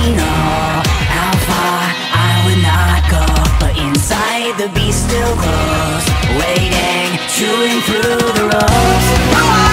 me know how far I would not go, but inside the beast still glows, waiting, chewing through the ropes.